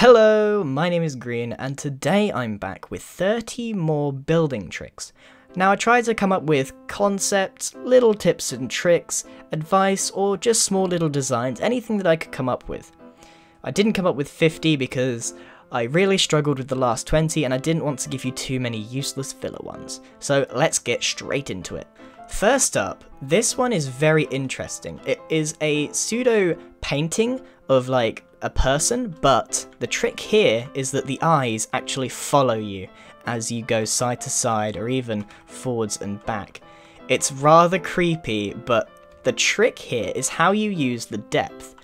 Hello, my name is Grian, and today I'm back with 30 more building tricks. Now I try to come up with concepts, little tips and tricks, advice, or just small little designs, anything that I could come up with. I didn't come up with 50 because I really struggled with the last 20 and I didn't want to give you too many useless filler ones. So let's get straight into it. First up, this one is very interesting. It is a pseudo painting of like a person, but the trick here is that the eyes actually follow you as you go side to side or even forwards and back. It's rather creepy, but the trick here is how you use the depth.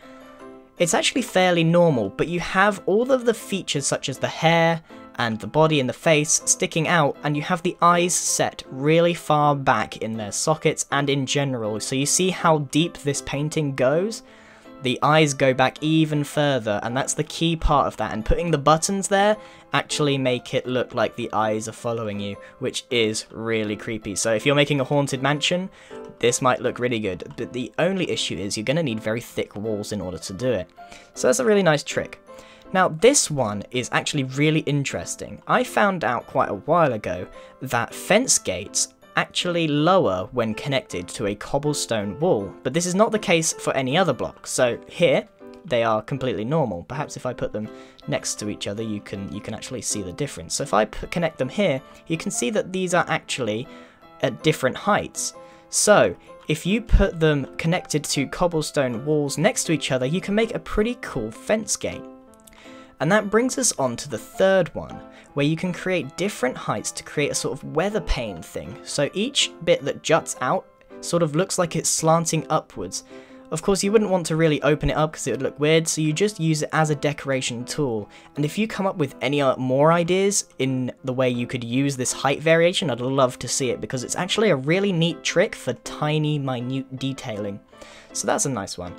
It's actually fairly normal, but you have all of the features such as the hair and the body and the face sticking out, and you have the eyes set really far back in their sockets and in general, so you see how deep this painting goes. The eyes go back even further, and that's the key part of that, and putting the buttons there actually make it look like the eyes are following you, which is really creepy. So if you're making a haunted mansion, this might look really good, but the only issue is you're going to need very thick walls in order to do it. So that's a really nice trick. Now this one is actually really interesting. I found out quite a while ago that fence gates actually lower when connected to a cobblestone wall, but this is not the case for any other block, so here they are completely normal. Perhaps if I put them next to each other you can actually see the difference. So if I connect them here, you can see that these are actually at different heights. So if you put them connected to cobblestone walls next to each other, you can make a pretty cool fence gate. And that brings us on to the third one, where you can create different heights to create a sort of weather pane thing. So each bit that juts out sort of looks like it's slanting upwards. Of course you wouldn't want to really open it up because it would look weird, so you just use it as a decoration tool. And if you come up with any more ideas in the way you could use this height variation, I'd love to see it, because it's actually a really neat trick for tiny, minute detailing. So that's a nice one.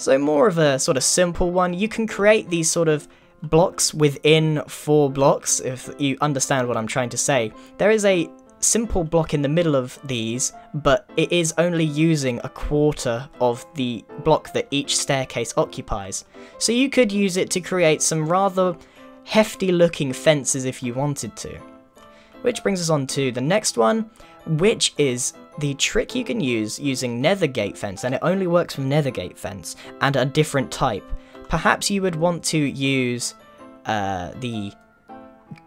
So more of a sort of simple one, you can create these sort of blocks within four blocks, if you understand what I'm trying to say. There is a simple block in the middle of these, but it is only using a quarter of the block that each staircase occupies. So you could use it to create some rather hefty looking fences if you wanted to. Which brings us on to the next one, which is the trick you can use using nethergate fence, and it only works from nethergate fence and a different type. Perhaps you would want to use the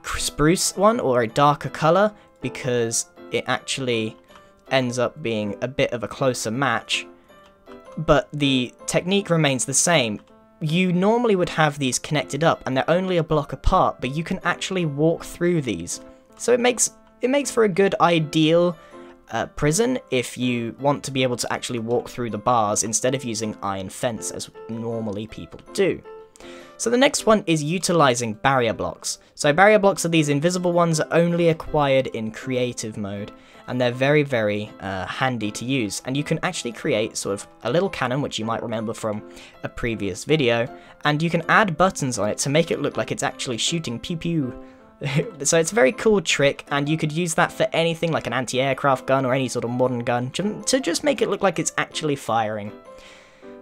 spruce one or a darker colour, because it actually ends up being a bit of a closer match, but the technique remains the same. You normally would have these connected up and they're only a block apart, but you can actually walk through these. So it makes for a good ideal prison if you want to be able to actually walk through the bars instead of using iron fence as normally people do. So the next one is utilizing barrier blocks. So barrier blocks are these invisible ones that are only acquired in creative mode, and they're very, very handy to use, and you can actually create sort of a little cannon, which you might remember from a previous video, and you can add buttons on it to make it look like it's actually shooting pew pew. So it's a very cool trick, and you could use that for anything like an anti-aircraft gun or any sort of modern gun to just make it look like it's actually firing.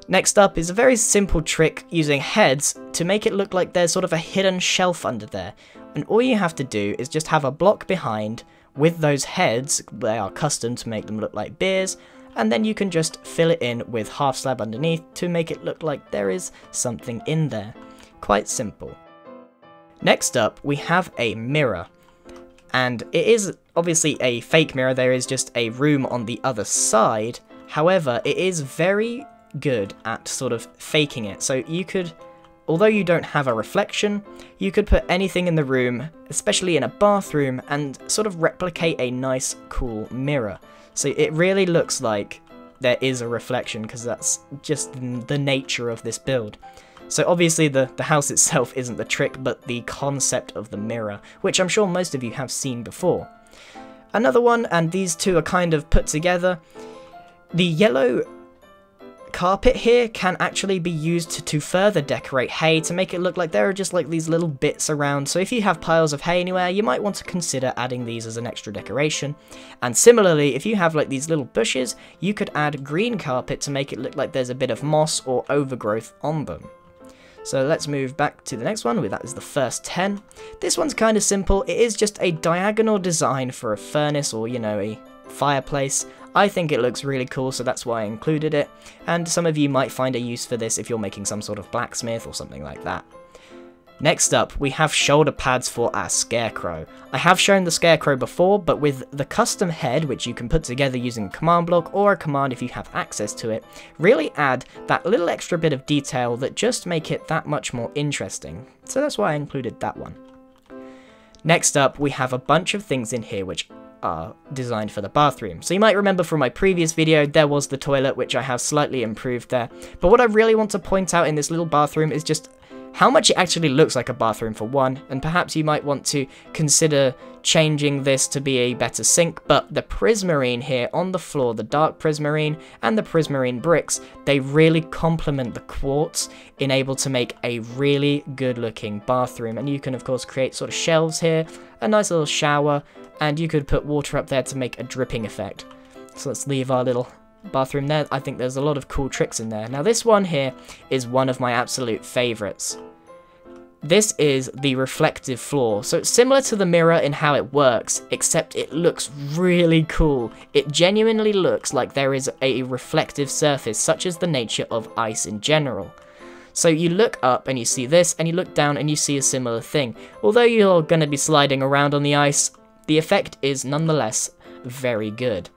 Next up is a very simple trick using heads to make it look like there's sort of a hidden shelf under there, and all you have to do is just have a block behind with those heads. They are custom to make them look like beers, and then you can just fill it in with half slab underneath to make it look like there is something in there. Quite simple. Next up, we have a mirror, and it is obviously a fake mirror. There is just a room on the other side. However, it is very good at sort of faking it. So you could, although you don't have a reflection, you could put anything in the room, especially in a bathroom, and sort of replicate a nice, cool mirror. So it really looks like there is a reflection, because that's just the nature of this build. So obviously the house itself isn't the trick, but the concept of the mirror, which I'm sure most of you have seen before. Another one, and these two are kind of put together. The yellow carpet here can actually be used to further decorate hay to make it look like there are just like these little bits around. So if you have piles of hay anywhere, you might want to consider adding these as an extra decoration. And similarly, if you have like these little bushes, you could add green carpet to make it look like there's a bit of moss or overgrowth on them. So let's move back to the next one, that is the first 10. This one's kind of simple. It is just a diagonal design for a furnace or, you know, a fireplace. I think it looks really cool, so that's why I included it. And some of you might find a use for this if you're making some sort of blacksmith or something like that. Next up, we have shoulder pads for our scarecrow. I have shown the scarecrow before, but with the custom head, which you can put together using a command block or a command if you have access to it, really add that little extra bit of detail that just make it that much more interesting. So that's why I included that one. Next up, we have a bunch of things in here which are designed for the bathroom. So you might remember from my previous video, there was the toilet, which I have slightly improved there. But what I really want to point out in this little bathroom is just how much it actually looks like a bathroom for one, and perhaps you might want to consider changing this to be a better sink, but the prismarine here on the floor, the dark prismarine and the prismarine bricks, they really complement the quartz in able to make a really good looking bathroom. And you can of course create sort of shelves here, a nice little shower, and you could put water up there to make a dripping effect. So let's leave our little bathroom there. I think there's a lot of cool tricks in there. Now this one here is one of my absolute favorites. This is the reflective floor. So it's similar to the mirror in how it works, except it looks really cool. It genuinely looks like there is a reflective surface, such as the nature of ice in general. So you look up and you see this, and you look down and you see a similar thing. Although you're going to be sliding around on the ice, the effect is nonetheless very good.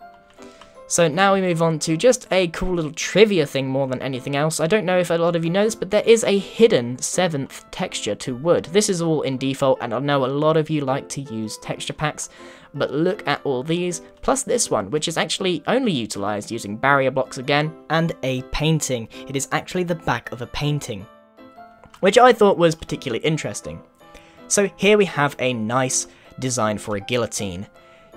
So now we move on to just a cool little trivia thing more than anything else. I don't know if a lot of you know this, but there is a hidden 7th texture to wood. This is all in default, and I know a lot of you like to use texture packs, but look at all these, plus this one, which is actually only utilized using barrier blocks again, and a painting. It is actually the back of a painting, which I thought was particularly interesting. So here we have a nice design for a guillotine.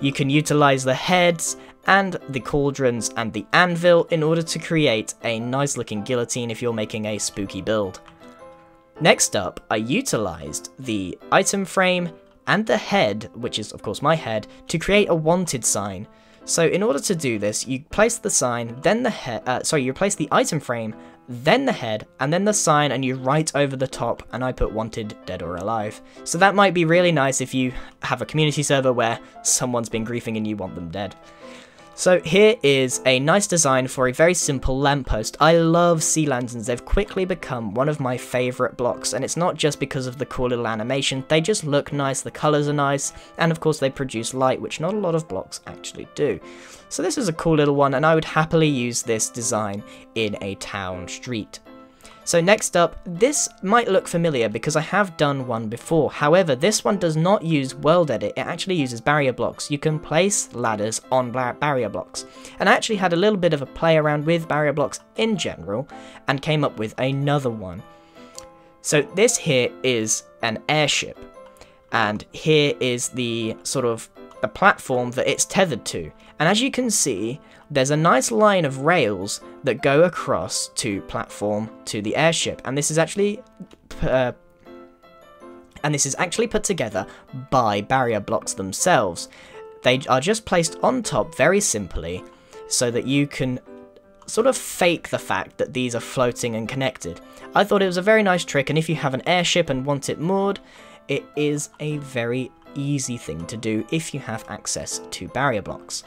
You can utilize the heads and the cauldrons and the anvil in order to create a nice looking guillotine if you're making a spooky build. Next up, I utilized the item frame and the head, which is of course my head, to create a wanted sign. So in order to do this, you place the sign, then the head, you place the item frame, then the head, and then the sign, and you write over the top, and I put wanted, dead or alive. So that might be really nice if you have a community server where someone's been griefing and you want them dead. So here is a nice design for a very simple lamppost. I love sea lanterns. They've quickly become one of my favourite blocks, and it's not just because of the cool little animation. They just look nice, the colours are nice, and of course they produce light, which not a lot of blocks actually do. So this is a cool little one, and I would happily use this design in a town street. So next up, this might look familiar because I have done one before. However, this one does not use world edit, it actually uses barrier blocks. You can place ladders on barrier blocks. And I actually had a little bit of a play around with barrier blocks in general and came up with another one. So this here is an airship, and here is the sort of the platform that it's tethered to. And as you can see, there's a nice line of rails that go across to platform to the airship, and this is actually put together by barrier blocks themselves. They are just placed on top very simply so that you can sort of fake the fact that these are floating and connected. I thought it was a very nice trick, and if you have an airship and want it moored, it is a very easy thing to do if you have access to barrier blocks.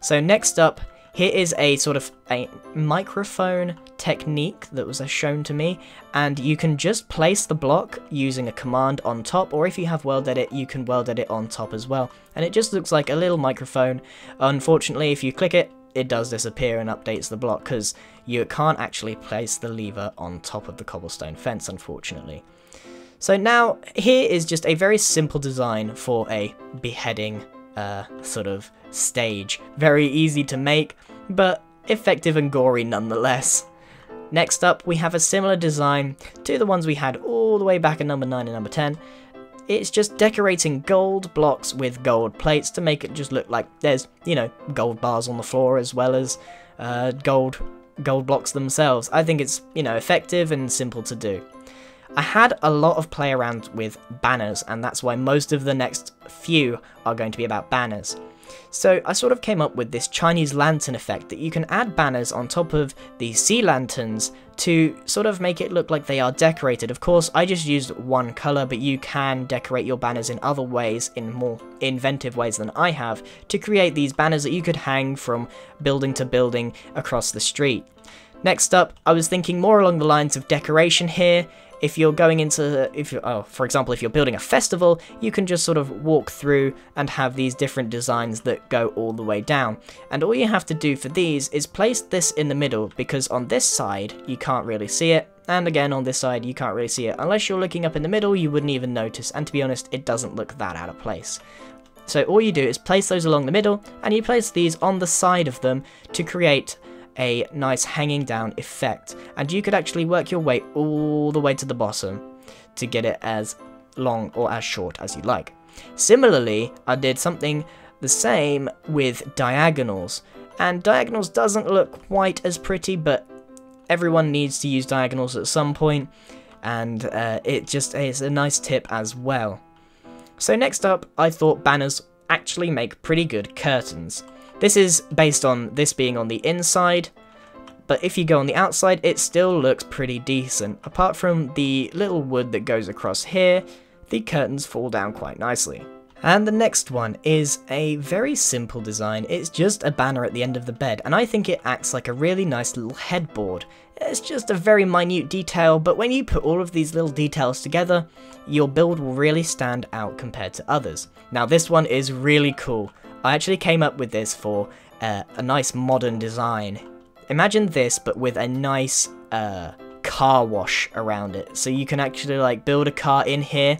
So next up, here is a sort of a microphone technique that was shown to me, and you can just place the block using a command on top, or if you have world edit, you can world edit on top as well, and it just looks like a little microphone. Unfortunately, if you click it, it does disappear and updates the block because you can't actually place the lever on top of the cobblestone fence, unfortunately. So now, here is just a very simple design for a beheading sort of stage. Very easy to make, but effective and gory nonetheless. Next up, we have a similar design to the ones we had all the way back in number 9 and number 10. It's just decorating gold blocks with gold plates to make it just look like there's, you know, gold bars on the floor as well as gold blocks themselves. I think it's, you know, effective and simple to do. I had a lot of play around with banners, and that's why most of the next few are going to be about banners. So I sort of came up with this Chinese lantern effect that you can add banners on top of these sea lanterns to sort of make it look like they are decorated. Of course, I just used one colour, but you can decorate your banners in other ways, in more inventive ways than I have, to create these banners that you could hang from building to building across the street. Next up, I was thinking more along the lines of decoration here. For example, if you're building a festival, you can just sort of walk through and have these different designs that go all the way down. And all you have to do for these is place this in the middle, because on this side, you can't really see it. And again, on this side, you can't really see it. Unless you're looking up in the middle, you wouldn't even notice. And to be honest, it doesn't look that out of place. So all you do is place those along the middle, and you place these on the side of them to create a nice hanging down effect, and you could actually work your way all the way to the bottom to get it as long or as short as you like. Similarly, I did something the same with diagonals, and diagonals doesn't look quite as pretty, but everyone needs to use diagonals at some point, and it's a nice tip as well. So next up, I thought banners actually make pretty good curtains. This is based on this being on the inside, but if you go on the outside, it still looks pretty decent. Apart from the little wood that goes across here, the curtains fall down quite nicely. And the next one is a very simple design. It's just a banner at the end of the bed, and I think it acts like a really nice little headboard. It's just a very minute detail, but when you put all of these little details together, your build will really stand out compared to others. Now this one is really cool. I actually came up with this for a nice modern design. Imagine this, but with a nice car wash around it. So you can actually like build a car in here.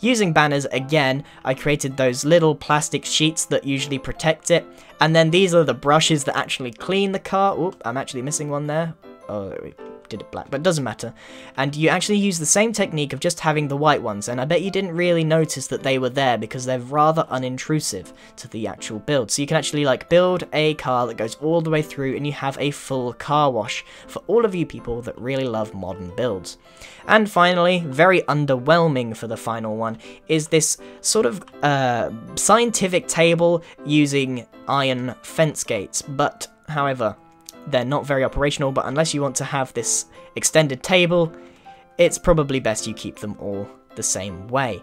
Using banners again, I created those little plastic sheets that usually protect it. And then these are the brushes that actually clean the car. Oop, I'm actually missing one there. Oh, we did it black, but it doesn't matter. And you actually use the same technique of just having the white ones, and I bet you didn't really notice that they were there because they're rather unintrusive to the actual build. So you can actually like build a car that goes all the way through, and you have a full car wash for all of you people that really love modern builds. And finally, very underwhelming for the final one, is this sort of scientific table using iron fence gates, but however, they're not very operational, but unless you want to have this extended table, it's probably best you keep them all the same way.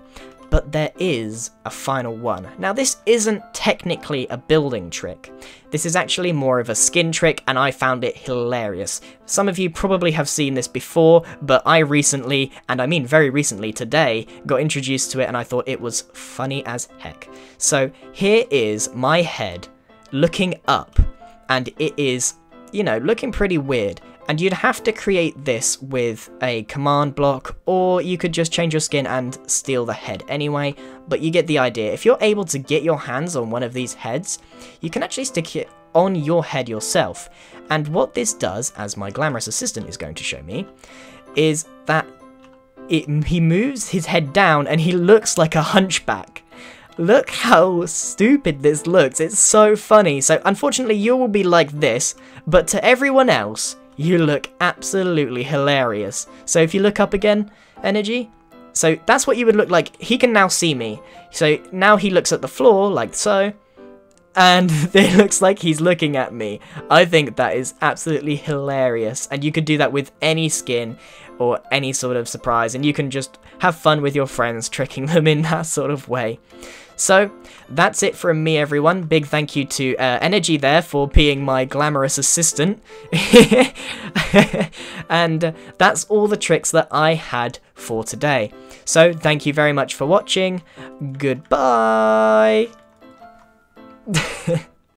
But there is a final one. Now this isn't technically a building trick. This is actually more of a skin trick, and I found it hilarious. Some of you probably have seen this before, but I recently, and I mean very recently today, got introduced to it, and I thought it was funny as heck. So here is my head looking up, and it is, you know, looking pretty weird, and you'd have to create this with a command block, or you could just change your skin and steal the head anyway, but you get the idea. If you're able to get your hands on one of these heads, you can actually stick it on your head yourself, and what this does, as my glamorous assistant is going to show me, is that he moves his head down and he looks like a hunchback. Look how stupid this looks, it's so funny. So unfortunately you will be like this, but to everyone else, you look absolutely hilarious. So if you look up again, Energy, so that's what you would look like. He can now see me. So now he looks at the floor, like so, and it looks like he's looking at me. I think that is absolutely hilarious, and you could do that with any skin or any sort of surprise, and you can just have fun with your friends, tricking them in that sort of way. So that's it from me, everyone. Big thank you to Energy there for being my glamorous assistant. And that's all the tricks that I had for today. So thank you very much for watching. Goodbye.